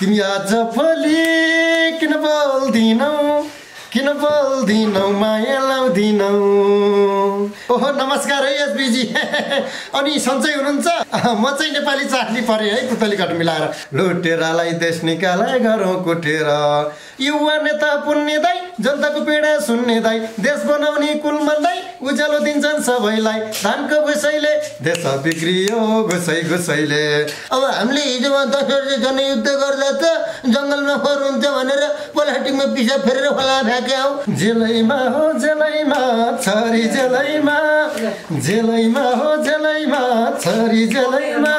तिमी आज भोलि किन बोल्दिनौ माया लाउँदिनौ। ओहो नमस्कार है एसबीजी। अनि सन्चै हुनुहुन्छ? म चाहिँ नेपाली चाटनी परे है पुतली घट मिलाएर। लुटेरालाई देश निकाले गरौँ कुटेर, युवा नेता पुण्य दाई जनताको पीडा सुन्ने दाई, देश बनाउने कुलमन दाई उज्यालो दिन्छन् सबैलाई, धानको घुसैले देश बिग्रियो घुसै घुसैले। अब हामीले हिजो 10 वर्ष जनयुद्ध गर्दा त जंगलमा फोर हुन्छ भनेर पोलिटिक्समा पिसा फेरेर होला जेलैमा हो जेलैमा छोरी जेलैमा, हो जेलैमा छोरी जेलैमा,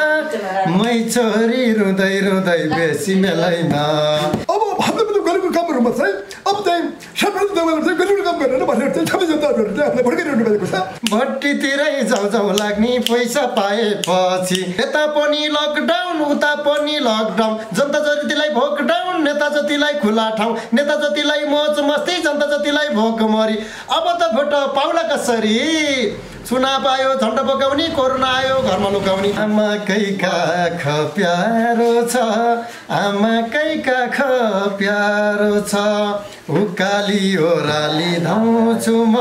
मै छोरी रुँदै रुँदै बेसी मेलैमा। अब हामीले गरेको कामहरुमा चाहिँ अब चाहिँ सरकारले दबाएर गरेको काम गरेर भनेर चाहिँ सबै जनताहरुले आफूलाई भड्काइरहनु भएको छ। भट्टीतिरै जाउँ लाग्ने पैसा पाएपछि यता पनि लकडाउन उता पनि लकडाउन, जनता जतिलाई भोकडाउन नेता जतिलाई खुला ठाउँ, नेता जतिलाई मौज मस्ती जनता जतिलाई भोकमरी। अब त भोट पाउला कसरी? चुनाव आयो झण्डा बोकाउने, कोरोना आयो घरमा लुकाउने। आमाकै काख प्यारो छ, आमाकै काख प्यारो छ, उकाली ओराली धाउँछु म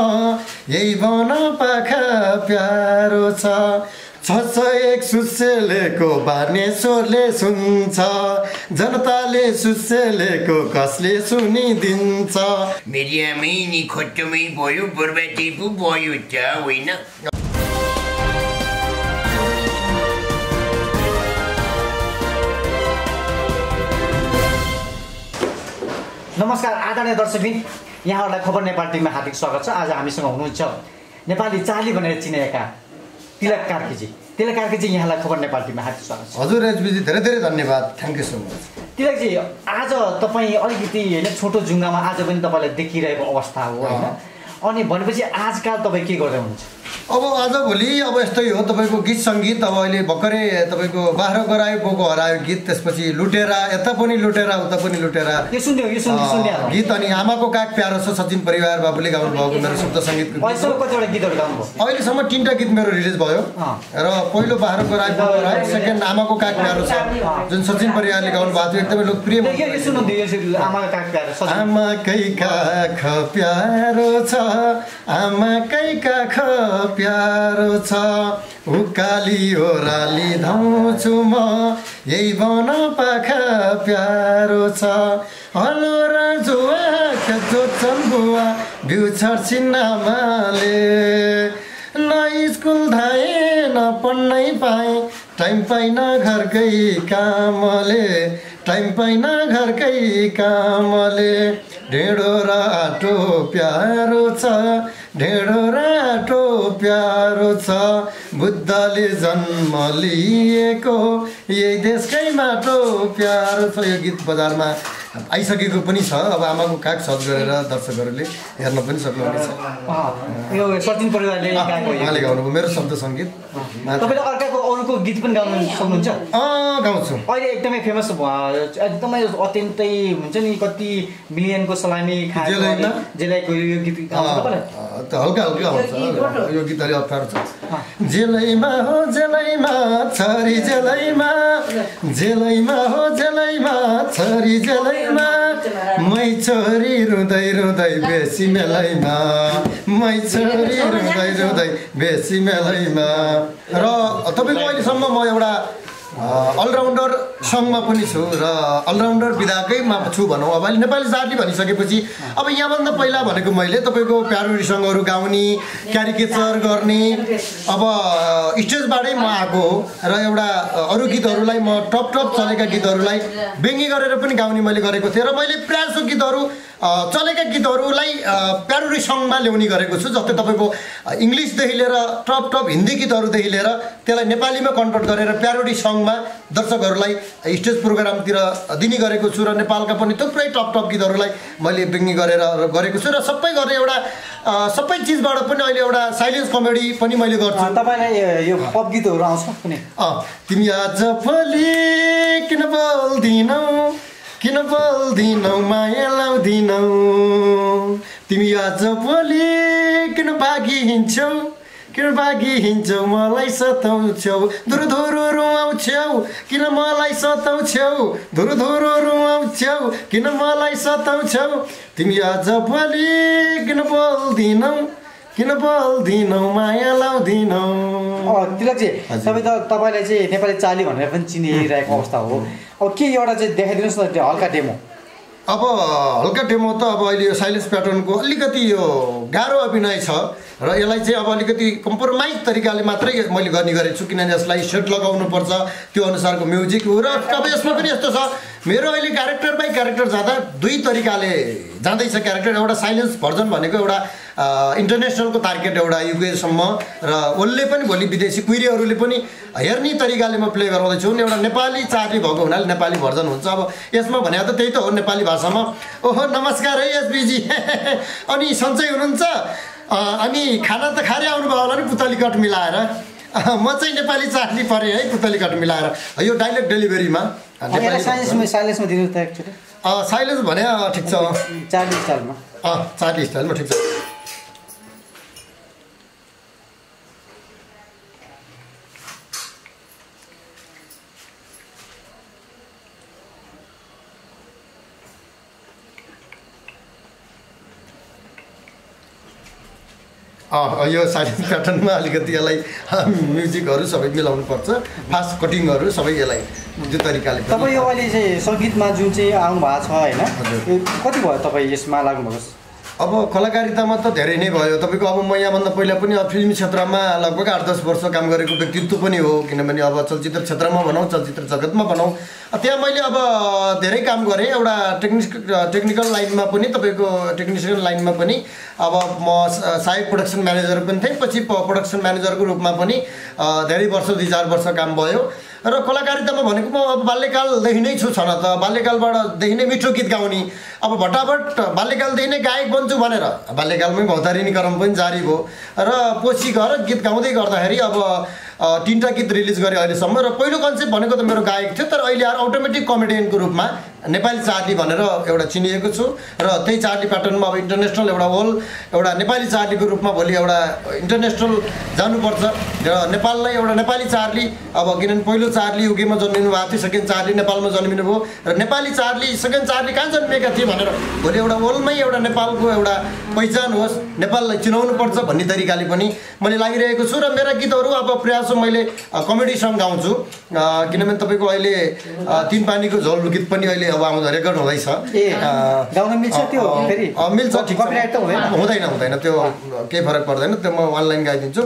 यही बन पाखा प्यारो छ। 601 सुसेलेको बानेश्वरले सुन्छ, जनताले सुसेलेको कसले सुनिदिन्छ। मिडियामै नि खोटोमै भयो बर्बादी पो भयो त होइन। नमस्कार आदरणीय दर्शकबिन, यहाँहरूलाई खबर नेपाल टिममा हार्दिक स्वागत छ। आज हामीसँग हुनुहुन्छ नेपाली चाली भनेर चिनिएका तिलक कार्कीजी। तिलक कार्कीजी यहाँलाई खबर नेपाल टिममा हार्दिक स्वागत छ। हजुर राजबीजी धेरै धेरै धन्यवाद, थ्याङ्क यू सो मच। तिलकजी आज तपाईँ अलिकति होइन छोटो जुङ्गामा आज पनि तपाईँलाई देखिरहेको अवस्था हो होइन, अनि भनेपछि आजकाल तपाईँ के गर्दै हुनुहुन्छ? अब आजभोलि अब यस्तै हो तपाईँको गीत सङ्गीत। अब अहिले भर्खरै तपाईँको बाह्र गरायो बोको हरायो गीत, त्यसपछि लुटेरा यता पनि लुटेरा उता पनि लुटेरा गीत, अनि आमाको काग प्यारो छ सचिन परिवार बाबुले गाउनुभएको मेरो शब्द सङ्गीत। अहिलेसम्म 3टा गीत मेरो रिलिज भयो र पहिलो बाह्र गरायो बोको हरायो, सेकेन्ड आमाको काग प्यारो छ जुन सचिन परिवारले गाउनु भएको थियो, एकदमै लोकप्रिय। आमाकै काख प्यारो छ, आमाकै काख प्यारो छ, उकाली ओराली धाउँछु म यही बन पाखा प्यारो छ। हलो राजुवा खेजो चलबुवा बिउ छर्छिन् आमाले, न स्कुल धाएँ न पढ्नै पाएँ, टाइम पाइन घरकै कामले, ढेँडो र आटो प्यारो छ, बुद्धले जन्म लिएको यही देशकै माटो प्यारो छ। यो गीत बजारमा आइसकेको पनि छ, अब आमाको काग सर्च गरेर दर्शकहरूले हेर्न पनि सक्नुहुनेछ। यो सचिन परिवारले उहाँले गाउनुभयो मेरो शब्द सङ्गीत। तपाईँले अर्काको अरूको गीत पनि गाउनु सक्नुहुन्छ? गाउँछु। अहिले एकदमै फेमस एकदमै अत्यन्तै हुन्छ नि कति मिलियनको सलामी खाएको जेलैको यो गीत त हल्का हल्का आउँछ, यो गीत अलि अप्ठ्यारो छ। जेलैमा हो जेलैमा छोरी जेलैमा, हो जेलैमा छोरी जेलैमा, मै छोरी रुँदै रुँदै बेसी मेलैमा, र तपाईँको अहिलेसम्म म एउटा अलराउन्डर सङ्गमा पनि छु र अलराउन्डर विधाकैमा छु भनौँ। अब अहिले नेपाली जाति भनिसकेपछि अब यहाँभन्दा पहिला भनेको मैले तपाईँको प्यारोडी सङ्गहरू गाउने, क्यारिकेचर गर्ने, अब स्टेजबाटै म आएको हो र एउटा अरू गीतहरूलाई म टप चलेका गीतहरूलाई व्यङ्ग्य गरेर पनि गाउने मैले गरेको थिएँ, र मैले प्रायः गीतहरू चलेका गीतहरूलाई प्यारोडी सङ्गमा ल्याउने गरेको छु। जस्तै तपाईँको इङ्ग्लिसदेखि लिएर टप हिन्दी गीतहरूदेखि लिएर त्यसलाई नेपालीमा कन्भर्ट गरेर प्यारोडी सङ्ग दर्शकहरूलाई स्टेज प्रोग्रामतिर दिने गरेको छु, र नेपालका पनि थुप्रै टप गीतहरूलाई मैले व्यङ्ग्य गरेर गरेको छु, र सबै गरेर एउटा सबै चिजबाट पनि अहिले एउटा साइलेन्स कमेडी पनि मैले गर्छु। तपाईँलाई यो पप गीतहरू आउँछ कुनै? तिमी आज भोलि किन बोल्दिनौ माया लाउँदिनौ, तिमी आज भोलि किन भागिन्छौ कृपागी हिँड्छौ मलाई सताउँछौ धुरुधुरु रुवाउँछौ किन मलाई सताउँछौ धुरुधुरु रुवाउँछौ किन मलाई सताउँछौ तिमी आज भोलि किन बोल्दिनौ माया लाउँदिनौ। तिलक जी तपाईलाई चाहिँ नेपाली चाली भनेर पनि चिनिरहेको अवस्था हो, अब के एउटा चाहिँ देखाइदिनुहोस् न त्यो हल्का डेमो। अब हल्का डेमो त अब अहिले यो साइलेन्स प्याटर्नको अलिकति यो गाह्रो अभिनय छ र यसलाई चाहिँ अब अलिकति कम्प्रोमाइज तरिकाले मात्रै मैले गर्ने गरेको छु किनभने यसलाई सेट लगाउनुपर्छ त्यो अनुसारको म्युजिक हो र अब यसमा पनि यस्तो छ मेरो अहिले क्यारेक्टर बाई क्यारेक्टर जाँदा दुई तरिकाले जाँदैछ क्यारेक्टर, एउटा साइलेन्स भर्जन भनेको एउटा इन्टरनेसनलको टार्गेट एउटा युकेसम्म र उसले पनि भोलि विदेशी कुइरीहरूले पनि हेर्ने तरिकाले म प्ले गराउँदैछु, एउटा नेपाली चार्ली भएको हुनाले नेपाली भर्जन हुन्छ। अब यसमा भने त त्यही त हो नेपाली भाषामा ओहो नमस्कार है एसबीजी अनि सन्चै हुनुहुन्छ अनि खाना त खाएर आउनुभयो होला नि पुतली कट मिलाएर म चाहिँ नेपाली चार्ली परेँ है पुतली कट मिलाएर यो डाइलेक्ट डेलिभरीमा साइलेन्स भने ठिक छ चार्ली स्टाइलमा ठिक छ। यो साइलेन्स प्याटर्नमा अलिकति यसलाई म्युजिकहरू सबै मिलाउनु पर्छ, फास्ट कटिङहरू सबै यसलाई जुन तरिकाले। तपाईँ यो अहिले चाहिँ सङ्गीतमा जुन चाहिँ आउनु भएको छ होइन कति भयो तपाईँ यसमा लाग्नुभएको? अब कलाकारितामा त धेरै नै भयो तपाईँको, अब म यहाँभन्दा पहिला पनि फिल्म क्षेत्रमा लगभग 8-10 वर्ष काम गरेको व्यक्तित्व पनि हो किनभने अब चलचित्र क्षेत्रमा भनौँ चलचित्र जगतमा भनौँ त्यहाँ मैले अब धेरै काम गरेँ, एउटा टेक्निकल लाइनमा पनि तपाईँको टेक्निसियन लाइनमा पनि अब म सहायक प्रोडक्सन म्यानेजर पनि थिएँ, पछि प्रोडक्सन म्यानेजरको रूपमा पनि धेरै वर्ष 2-4 वर्ष काम भयो र कलाकारितामा भनेको म अब बाल्यकालदेखि नै छु छन त बाल्यकालबाटदेखि नै मिठो गीत गाउने अब भटाभट बाल्यकालदेखि नै गायक बन्छु भनेर बाल्यकालमै भौतारिणी क्रम पनि जारी भयो र पछि गएर गीत गाउँदै गर्दाखेरि अब 3टा गीत रिलिज गरेँ अहिलेसम्म र पहिलो कन्सेप्ट भनेको त मेरो गायक थियो तर अहिले आएर अटोमेटिक कमेडियनको रूपमा नेपाली चार्ली भनेर एउटा चिनिएको छु र त्यही चार्ली प्याटर्नमा अब इन्टरनेसनल एउटा होल एउटा नेपाली चार्लीको रूपमा भोलि एउटा इन्टरनेसनल जानुपर्छ र नेपाललाई एउटा नेपाली चार्ली अब किनभने पहिलो चार्ली युकेमा जन्मिनु भएको थियो, सेकेन्ड चार्ली नेपालमा जन्मिनु भयो र नेपाली चार्ली सेकेन्ड चार्ली कहाँ जन्मिएका थिए भनेर भोलि एउटा वर्ल्डमै एउटा नेपालको एउटा पहिचान होस् नेपाललाई चिनाउनुपर्छ भन्ने तरिकाले पनि मैले लागिरहेको छु र मेरा गीतहरू अब प्रायः मैले कमेडी सङ गाउँछु किनभने तपाईँको अहिले 3 पानीको झोल गीत पनि अहिले अब आउँदा रेकर्ड हुँदैछ मिल्छ हुँदैन त्यो केही फरक पर्दैन त्यो म अनलाइन गाइदिन्छु।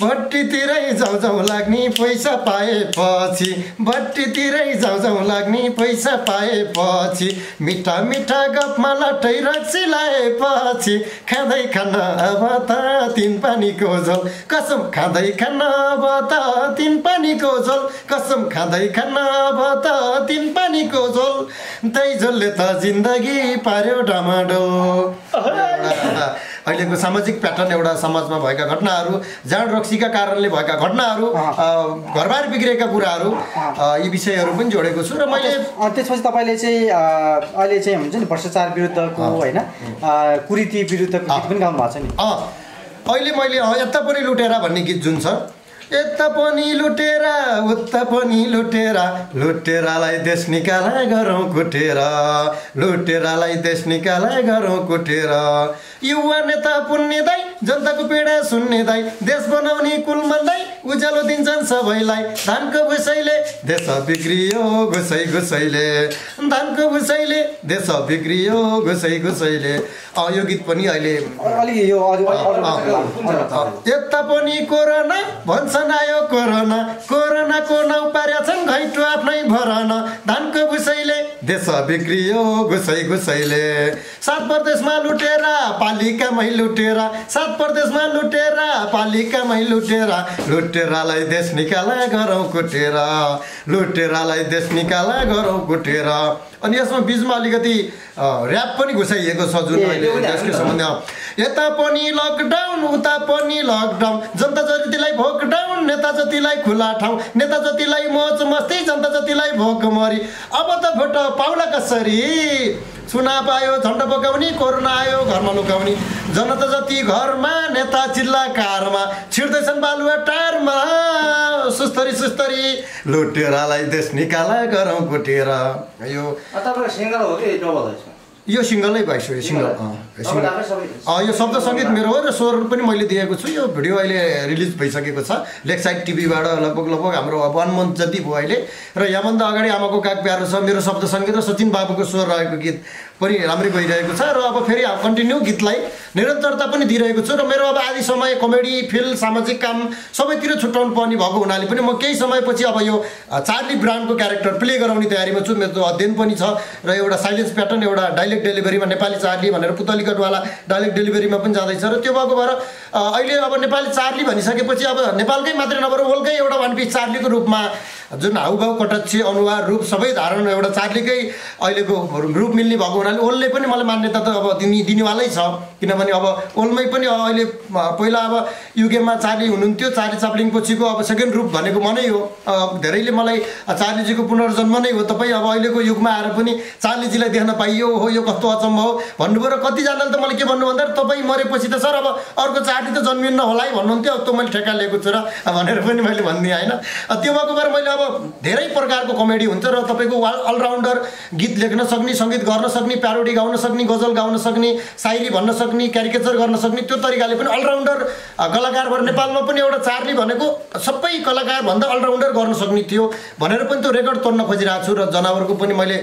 भट्टीतिरै जाउँ लाग्ने पैसा पाएपछि भट्टीतिरै जाउँ लाग्ने पैसा पाएपछि मिठा मिठा गफमा लट्टै रक्सी लाएपछि खाँदै खान अब त 3 पानीको झोल कसम खाँदै खान अब त 3 पानीको झोल कसम खाँदै खान अब त 3 पानीको झोल त्यही झोलले त जिन्दगी पार्यो डामाडोल। अहिलेको सामाजिक प्याटर्न एउटा समाजमा भएका घटनाहरू जाँड रक्सीका कारणले भएका घटनाहरू घरबार बिग्रेका कुराहरू यी विषयहरू पनि जोडेको छु र मैले। त्यसपछि तपाईँले चाहिँ अहिले चाहिँ हुन्छ नि भ्रष्टाचार विरुद्धको होइन कुरीति विरुद्धको गीत पनि गाउनु भएको छ नि? अहिले मैले यता पनि लुटेरा भन्ने गीत जुन छ यता पनि लुटेरा उता पनि लुटेरा लुटेरालाई देश निकाला गरौँ कुटेरा लुटेरालाई देश निकाला गरौँ कुटेरा युवा नेता पुण्य दाई जनताको पीडा सुन्ने दाई देश बनाउने कुलमन दाई उज्यालो दिन्छन् सबैलाई धानको भुसैले देश बिग्रियो घुसै घुसैले धानको भुसैले देश बिग्रियो घुसै घुसैले। यो गीत पनि अहिले यता पनि कोरोना भन्छ आयो कोरोना कोरोनाको नाउँ पारेका छन् घैटो आफ्नै भरन धानको भुसैले देश बिग्रियो घुसै घुसैले। 7 प्रदेशमा लुटेरा पालिकामै लुटेरा 7 प्रदेशमा लुटेरा पालिकामै लुटेरा लुटेरालाई देश निकाला गरौँ कुटेरा लुटेरालाई देश निकाला गरौँ कुटेरा। अनि यसमा बिचमा अलिकति ऱ्याप पनि घुसाइएको छ जुन अहिले देशको सम्बन्धमा यता पनि लकडाउन उता पनि लकडाउन जनता जतिलाई भोकडाउन नेता जतिलाई खुला ठाउँ नेता जतिलाई मोज मस्ती जनता जतिलाई भोकमरी अब त भोट पाउला कसरी चुनाव आयो झण्डा पकाउने कोरोना आयो घरमा लुकाउने जनता जति घरमा नेता चिल्ला कारमा छिर्दैछन् बालुवा टारमा सुस्तरी सुस्तरी लुटेरालाई देश निकाला गरौँ कुटेर यो तपाईको सिंगल हो कि डबल हो यो सिंगलै भइसक्यो यो सिंगल यो शब्द संगीत मेरो हो र स्वर पनि मैले दिएको छु यो भिडियो अहिले रिलिज भइसकेको छ लेकसाइड टिभीबाट लगभग हाम्रो 1 मन्थ जति भयो अहिले र यहाँभन्दा अगाडि आमाको काग प्यारो छ मेरो शब्द संगीत र सचिन बाबुको स्वर रहेको गीत पनि राम्रै भइरहेको छ र अब फेरि कन्टिन्यू गीतलाई निरन्तरता पनि दिइरहेको छु र मेरो अब आदि समय कमेडी फिल्म सामाजिक काम सबैतिर छुट्याउनु पर्ने भएको हुनाले पनि म केही समयपछि अब यो चार्ली ब्रान्डको क्यारेक्टर प्ले गराउने तयारीमा छु मेरो अध्ययन पनि छ र एउटा साइलेन्स प्याटर्न एउटा डायलेक्ट डेलिभरीमा नेपाली चार्ली भनेर पुतली कटवाला डायलेक्ट डेलिभरीमा पनि जाँदैछ र त्यो भएको भएर अहिले अब नेपाली चार्ली भनिसकेपछि अब नेपालकै मात्रै नभएर वर्ल्डकै एउटा वान पिस चार्लीको रूपमा जुन हाउभाउ कटाक्षी अनुहार रूप सबै धारण एउटा चार्लीकै अहिलेको रूप मिल्ने भएको हुनाले ओल्डले पनि मलाई मान्यता त अब दिनेवालै छ किनभने अब ओल्डमै पनि अहिले पहिला अब युकेमा चार्ली हुनुहुन्थ्यो चार्ली चाप्लिन पछिको अब सेकेन्ड रूप भनेको मनै हो धेरैले मलाई चार्लीजीको पुनर्जन्म नै हो तपाईँ अब अहिलेको युगमा आएर पनि चार्लीजीलाई देख्न पाइयो हो यो कस्तो अचम्म हो भन्नुभयो र कतिजनाले त मलाई के भन्नुभन्दा तपाईँ मरेपछि त सर अब अर्को चार्ली त जन्मिन्न होला है भन्नुहुन्थ्यो अब त्यो मैले ठेक्का लिएको छु र भनेर पनि मैले भनिदिएँ होइन त्यो भएको भएर मैले अब धेरै प्रकारको कमेडी हुन्छ र तपाईँको अलराउन्डर गीत लेख्न सक्ने सङ्गीत गर्न सक्ने प्यारोडी गाउन सक्ने गजल गाउन सक्ने सायरी भन्न सक्ने क्यारिकेचर गर्न सक्ने त्यो तरिकाले पनि अलराउन्डर कलाकार भएर नेपालमा पनि एउटा चार्ली भनेको सबै कलाकारभन्दा अलराउन्डर गर्न सक्ने थियो भनेर पनि त्यो रेकर्ड तोड्न खोजिरहेको छु र जनावरको पनि मैले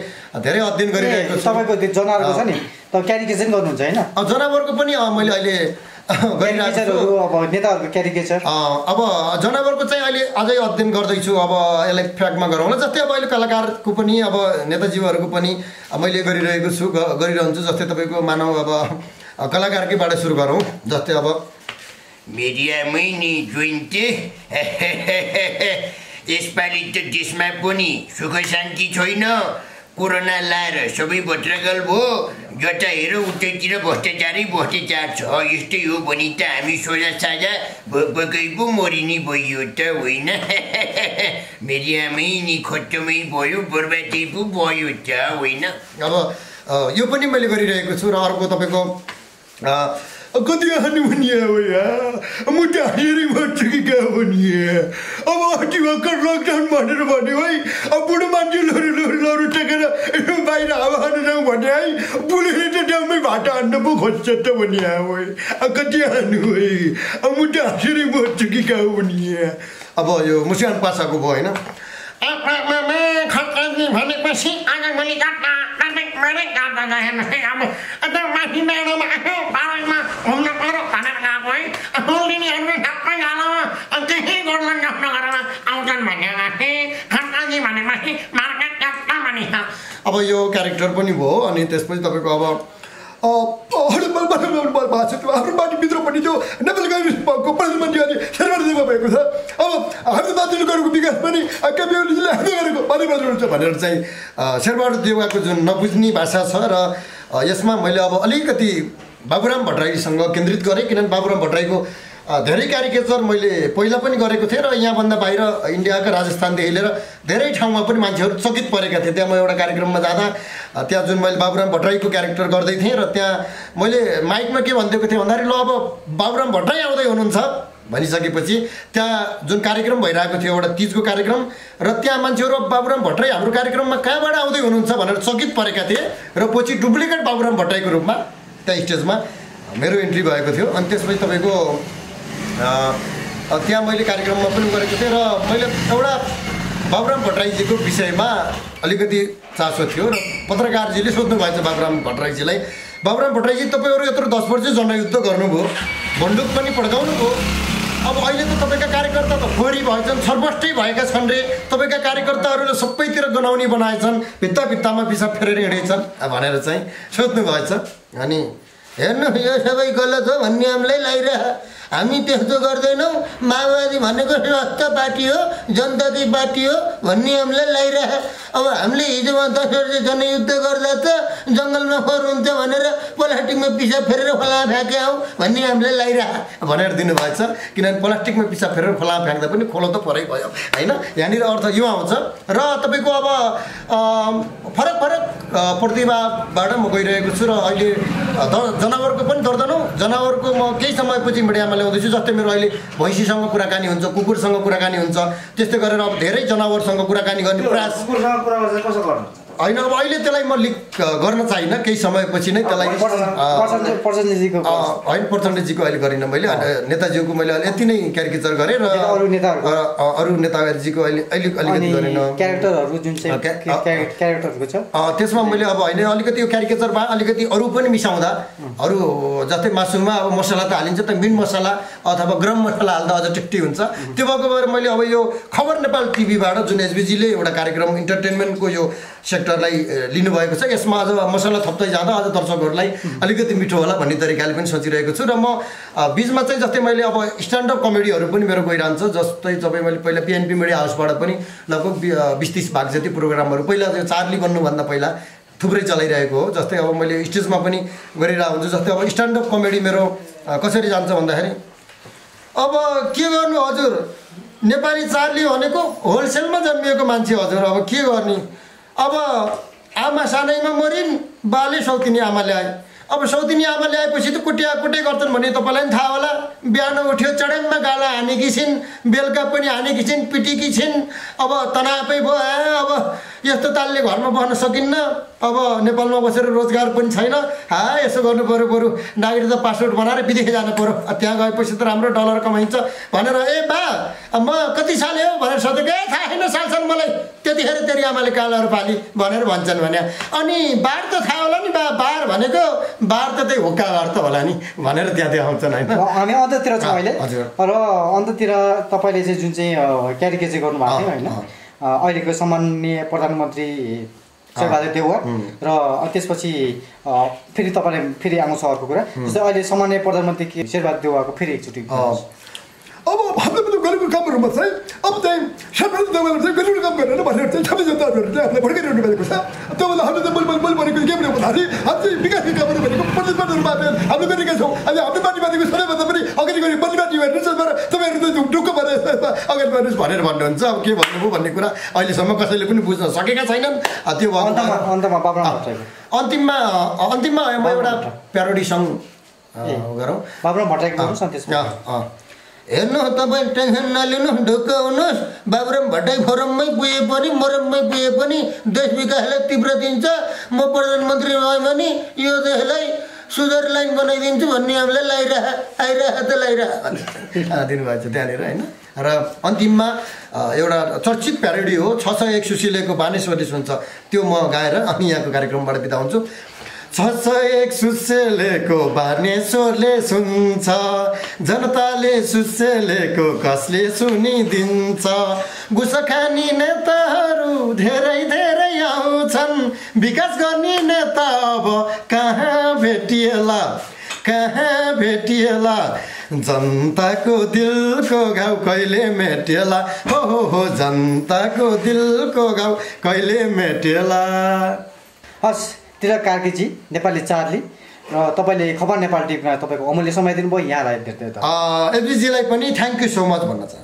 धेरै अध्ययन गरिरहेको छु तपाईँको जनावरको छ नि त क्यारिकेचर गर्नुहुन्छ हैन जनावरको पनि मैले अहिले अब जनावरको चाहिँ अहिले अझै अध्ययन गर्दैछु अब यसलाई फ्याक्टमा गरौँला जस्तै अब अहिले कलाकारको पनि अब नेताजीहरूको पनि मैले गरिरहेको छु गरिरहन्छु जस्तै तपाईँको मानव अब कलाकारकैबाट सुरु गरौँ जस्तै अब मिडियामै नि जोइन्टे यसपालि त देशमा पनि सुख शान्ति छैन कोरोना लाएर सबै भट्रगल भयो जता हेर उतैतिर भ्रष्टाचार छ यस्तै हो भने त हामी सोझा साझा भोकै पो मरिने भइयो त होइन मिडियामै नि खोटोमै भयो बर्बादी पो भयो त होइन अब यो पनि मैले गरिरहेको छु र अर्को तपाईँको कति हानी भनिए म त हाँसेरै भन्छु कि कहाँ भनिए अब अति भर्खर लकडाउन भनेर भन्यो है अब बुढो मान्छे लरु टेकेर बाहिर हावा हाल्न जाउँ भने है पुलिसले त ड्याम्मै भाटा हान्न पो खोज्छ त भने कति हानु है अब म त हाँसेरै भन्छु कि कहाँ भनिए अब यो मुस्कान पासाको भयो होइन भनेपछि अब यो क्यारेक्टर पनि भयो अनि त्यसपछि तपाईँको अबभित्र पनि त्यो नेपाल प्रधानमन्त्री अनि शेरबहादुर देउवा भएको छ अब हाम्रो मातृले गरेको विकास पनि केपीओलीले हामीले गरेको परिवर्तन हुन्छ भनेर चाहिँ शेरबहादुर देउवाको जुन नबुझ्ने भाषा छ र यसमा मैले अब अलिकति बाबुराम भट्टराईसँग केन्द्रित गरेँ किनभने बाबुराम भट्टराईको धेरै क्यारिकेचर मैले पहिला पनि गरेको थिएँ र यहाँभन्दा बाहिर इन्डियाका राजस्थानदेखि लिएर धेरै ठाउँमा पनि मान्छेहरू चकित परेका थिए त्यहाँ म एउटा कार्यक्रममा जाँदा त्यहाँ जुन मैले बाबुराम भट्टराईको क्यारेक्टर गर्दै थिएँ र त्यहाँ मैले माइकमा के भनिदिएको थिएँ भन्दाखेरि ल अब बाबुराम भट्टराई आउँदै हुनुहुन्छ भनिसकेपछि त्यहाँ जुन कार्यक्रम भइरहेको थियो एउटा तिजको कार्यक्रम र त्यहाँ मान्छेहरू बाबुराम भट्टराई हाम्रो कार्यक्रममा कहाँबाट आउँदै हुनुहुन्छ भनेर चकित परेका थिए र पछि डुप्लिकेट बाबुराम भट्टराईको रूपमा त्यहाँ स्टेजमा मेरो इन्ट्री भएको थियो अनि त्यसपछि तपाईँको त्यहाँ मैले कार्यक्रममा पनि गरेको थिएँ र मैले एउटा बाबुराम भट्टराईजीको विषयमा अलिकति चासो थियो र पत्रकारजीले सोध्नुभएको छ बाबुराम भट्टराईजी तपाईँहरू यत्रो 10 वर्ष जनयुद्ध गर्नुभयो बन्दुक पनि पड्काउनु भयो अब अहिले त तपाईँका कार्यकर्ता त फोरी भएछन् सर्वष्टै भएका छन् रे तपाईँका कार्यकर्ताहरूले सबैतिर गनाउने बनाएछन् भित्तामा पिसाब फेरेर हिँडेछन् भनेर चाहिँ सोध्नुभएछ अनि हेर्नु यो सबै गलत हो भन्ने हामीलाई लागिरह हामी त्यस्तो गर्दैनौँ माओवादी भनेको स्वास्थ्य पार्टी हो जनताकी पार्टी हो भन्ने हामीलाई लागिरह अब हामीले हिजोमा 10 वर्ष जनयुद्ध गर्दा त जङ्गलमा फोहोर हुन्छ भनेर प्लास्टिकमा पिसाब फेरेर खोला फ्याँक्यौँ भन्ने हामीलाई लागिरह भनेर दिनुभएछ किनभने प्लास्टिकमा पिसाब फेरेर खोला फ्याँक्दा पनि खोलो त फरक भयो होइन यहाँनिर अर्थ यो आउँछ र तपाईँको अब फरक प्रतिभा म गइरहेको छु र अहिले जनावरको पनि दर्दनौ जनावरको म केही समयपछि मिडियामा ल्याउँदैछु। जस्तै मेरो अहिले भैँसीसँग कुराकानी हुन्छ, कुकुरसँग कुराकानी हुन्छ, त्यस्तै गरेर अब धेरै जनावरसँग कुराकानी गर्ने प्रयास हैन। अब अहिले त्यसलाई म लिक गर्न चाहिँ केही समयपछि नै त्यसलाई हैन पर्सेन्टेजको अहिले गरिन मैले नेताजीको मैले यति नै क्यारेक्टर गरे र अरु नेताजीको अहिले अलिकति गरेन क्यारेक्टरहरु जुन चाहिँ क्यारेक्टरहरुको छ त्यसमा मैले अब हैन अलिकति यो क्यारेक्टरमा अलिकति अरु पनि मिसाउँदा अरु जस्तै मासुमा अब मसला त हालिन्छ त मिट मसला अथवा गरम मसला हाल्दा अझ टेस्टी हुन्छ। त्यो भएको भएर मैले अब यो खबर नेपाल टिभीबाट जुन एसबीजीले एउटा कार्यक्रम इन्टरटेनमेन्टको यो सेक्टरलाई लिनु भएको छ यसमा अझ मसला थप्दै जाँदा अझ दर्शकहरुलाई अलिकति मिठो होला भन्ने तरिकाले पनि सोचिरहेको छु। र म बीचमा चाहिँ जस्तै मैले अब स्ट्यान्डअप कमेडीहरु पनि मेरो गइरान्छ। जस्तै जब मैले पहिला पीएनपी मिडिया हाउसबाट पनि लगभग 20-30 भाग जति प्रोग्रामहरु पहिला त्यो चार्ली बन्नुभन्दा पहिला थुप्रै चलाइरहेको हो। जस्तै अब मैले स्टेजमा पनि गरिरहेको हुन्छु। जस्तै अब स्ट्यान्डअप कमेडी मेरो कसरी जान्छ भन्दाखेरि अब के गर्नु हजुर नेपाली चार्ली भनेको होलसेलमा जन्मिएको मान्छे हजुर अब के गर्ने। अब आमा सानैमा मरिन् बाले सौतिनी आमा ल्याए। अब सौतिनी आमा ल्याएपछि त कुट्या कुटे गर्छन् भन्ने तपाईलाई पनि थाहा होला। बिहान उठ्यो चढेनमा गाला हानेकी छिन्, बेलुका पनि हानेकी छिन्, पिटेकी छिन्। अब तनावै भयो। अब यस्तो तालले घरमा बस्न सकिन्न। अब नेपालमा बसेर रोजगार पनि छैन। यसो गर्नु पर्यो, बरु नागरिकता पासपोर्ट बनाएर विदेश जानु पर्यो, त्यहाँ गएपछि त राम्रो डलर कमाइन्छ भनेर ए बा म कति साल हो भनेर सोधेको ए थाहा छैन सालसम्म मलाई त्यतिखेर तेरी आमाले कालहरू पाली भनेर भन्छन् भने। अनि बार त थाहा होला नि बा बार भनेको बार त त्यही हुक्का बार त होला नि भनेर त्यहाँ आउँछन् हैन। हामी अन्ततिर छ अहिले र अन्ततिर तपाईले चाहिँ जुन चाहिँ क्यारिकेचर चाहिँ गर्नु भएको थियो हैन अहिलेको सम्माननीय प्रधानमन्त्री शेरबहादुर देउवा र त्यसपछि फेरि तपाईले फेरि आउँछ अर्को कुरा जस्तै अहिले सम्माननीय प्रधानमन्त्री शेरबहादुर देउवाको फेरि एकचोटी अब हामीले गरेको कामहरुमा चाहिँ अब चाहिँ शेरबहादुर देउवाले चाहिँ गरेको काम गरेर भनेर चाहिँ सबै जनताहरुले हामीलाई भड्काइरहनु भएको छ। त्यसले हामीले बोल भनेको के भनेको भन्दाखेरि हामी विकासको कामहरु भनेको प्रतिबद्ध रूपमा हामीले गरेका छौँ। अहिले हाम्रो पार्टीवादीको सबैभन्दा पनि अगाडि गएर प्रतिवादी भएर तपाईहरुले ढुक्क परेर अगाडि बढ्नुहोस् भनेर भन्नुहुन्छ। अब के भन्नुभयो भन्ने कुरा अहिलेसम्म कसैले पनि बुझ्न सकेका छैनन्। त्यो अन्तमा बाबुराम भट्टराई अन्तिममा म एउटा प्यारोडी सङ गरौँ बाबुराम भट्टराईको सङ त्यसमा हेर्नु तपाईँ टेन्सन नलिनु ढुक्क हुनुहोस्। बाबुराम भट्टराई फोरममै पुगे पनि मोरममै पुगे पनि देश विकासलाई तीव्र दिन्छ। म प्रधानमन्त्री भएँ भने यो देशलाई सुधार लाइन बनाइदिन्छु भन्ने हामीलाई आइरह दिनुभएको छ त्यहाँनिर होइन। र अन्तिममा एउटा चर्चित प्यारोडी हो 601 सुशीलेको बानेश्वरी सुन्छ त्यो म गाएर अनि यहाँको कार्यक्रमबाट बिदा हुन्छु। 601 सुसेलेको बानेश्वरले सुन्छ जनताले सुसेलेको कसले सुनिदिन्छ। गुसखानी नेताहरू धेरै धेरै आउँछन् विकास गर्ने नेता अब कहाँ भेटिएला जनताको दिलको घाउ कहिले मेटिएला हो जनताको दिलको घाउ कहिले मेटिएला। हस् तिलक कार्कीजी नेपाली चार्ली र तपाईले खबर नेपाल टिभीमा तपाईको अमूल्य समय दिनुभयो। यहाँलाई एसबीजीलाई पनि थ्याङ्क यू सो मच भन्न चाहन्छु।